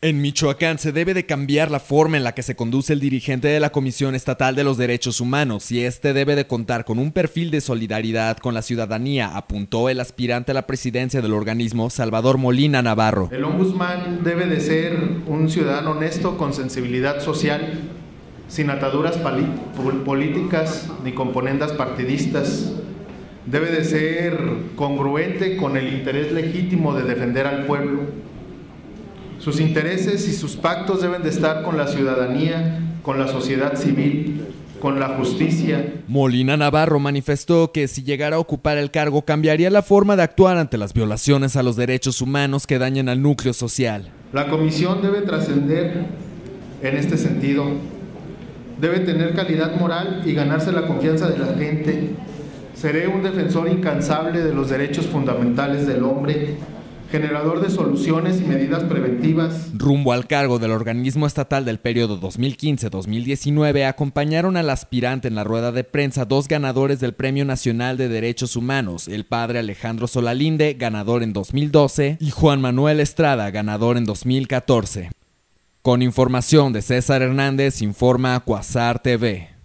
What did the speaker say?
En Michoacán se debe de cambiar la forma en la que se conduce el dirigente de la Comisión Estatal de los Derechos Humanos y este debe de contar con un perfil de solidaridad con la ciudadanía, apuntó el aspirante a la presidencia del organismo, Salvador Molina Navarro. El ombudsman debe de ser un ciudadano honesto con sensibilidad social, sin ataduras políticas ni componendas partidistas. Debe de ser congruente con el interés legítimo de defender al pueblo. Sus intereses y sus pactos deben de estar con la ciudadanía, con la sociedad civil, con la justicia. Molina Navarro manifestó que si llegara a ocupar el cargo cambiaría la forma de actuar ante las violaciones a los derechos humanos que dañan al núcleo social. La comisión debe trascender en este sentido, debe tener calidad moral y ganarse la confianza de la gente. Seré un defensor incansable de los derechos fundamentales del hombre, generador de soluciones y medidas preventivas. Rumbo al cargo del organismo estatal del periodo 2015-2019, acompañaron al aspirante en la rueda de prensa dos ganadores del Premio Nacional de Derechos Humanos, el padre Alejandro Solalinde, ganador en 2012, y Juan Manuel Estrada, ganador en 2014. Con información de César Hernández, informa Cuasar TV.